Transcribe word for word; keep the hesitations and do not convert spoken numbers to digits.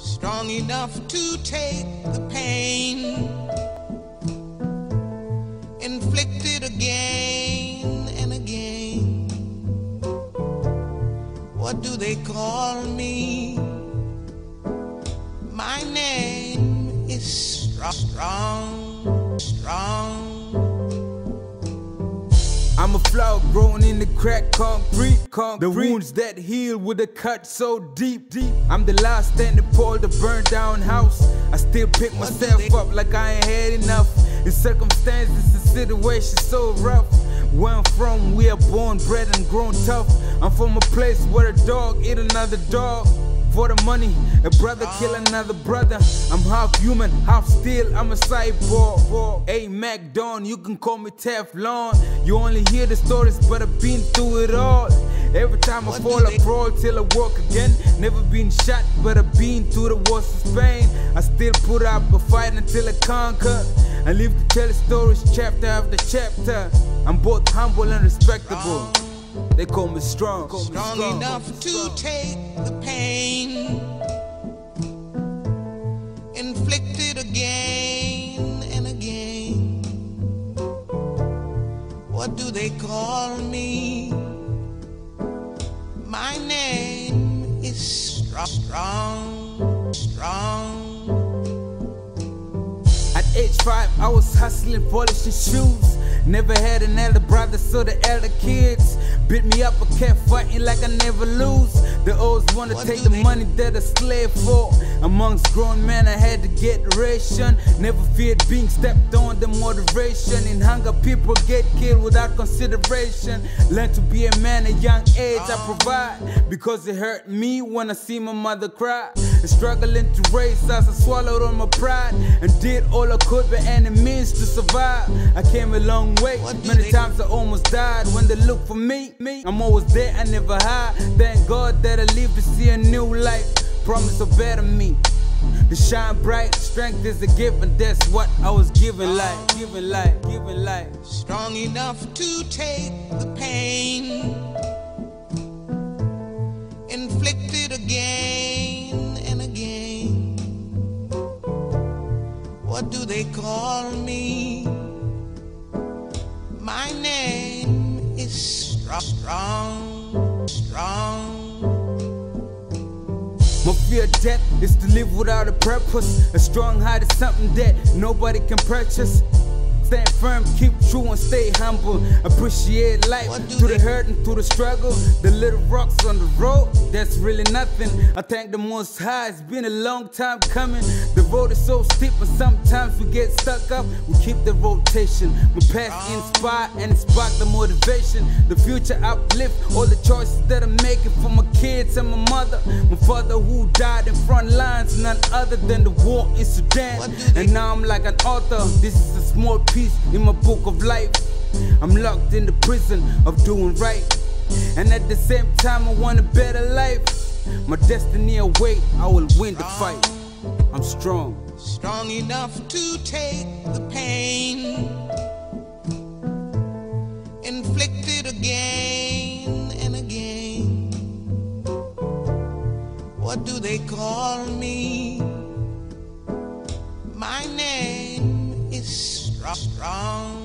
strong enough to take the pain inflicted again and again. What do they call me? My name is strong, strong. I'm a flower growing in the cracked concrete, concrete. The wounds that heal with a cut so deep, deep. I'm the last standing pole to burn down house. I still pick myself up like I ain't had enough. In circumstances, the situation's so rough. Where I'm from, we are born, bred, and grown tough. I'm from a place where a dog eat another dog. For the money, a brother kill another brother. I'm half human, half steel, I'm a cyborg. A-Mac Don, you can call me Teflon. You only hear the stories, but I've been through it all. Every time I fall, I brawl till I walk again. Never been shot, but I've been through the wars of Spain. I still put up a fight until I conquer. I live to tell the stories chapter after chapter. I'm both humble and respectable. They call me strong, call me strong, strong enough to strong. Take the pain inflicted again and again. What do they call me? My name is strong, strong, strong. At age five, I was hustling, polishing shoes. Never had an elder brother, so the elder kids beat me up. I kept fighting like I never lose. The olds wanna take the money that I slaved for. Amongst grown men, I had to get ration. Never feared being stepped on, the motivation. In hunger, people get killed without consideration. Learn to be a man at young age, I provide. Because it hurt me when I see my mother cry. And struggling to race us, I swallowed on my pride and did all I could by any means to survive. I came a long way, many times I almost died. When they look for me, I'm always there, I never hide. Thank God that I live to see a new life. Promise a better me, to shine bright. Strength is a gift, and that's what I was given life, given life, given life. Strong enough to take the pain inflicted again. What do they call me? My name is strong, strong. My fear of death is to live without a purpose. A strong heart is something that nobody can purchase. Stand firm, keep true, and stay humble. Appreciate life through the hurt and through the struggle. The little rocks on the road, that's really nothing. I thank the Most High, it's been a long time coming. The road is so steep, but sometimes we get stuck up. We keep the rotation. My past inspired and it sparked the motivation. The future uplift, all the choices that I'm making for my kids and my mother. My father who died in front lines, none other than the war in Sudan. And now I'm like an author, this is a small piece in my book of life. I'm locked in the prison of doing right, and at the same time I want a better life. My destiny awaits, I will win the fight. I'm strong, strong enough to take the pain inflicted again and again. What do they call me? My name is strong.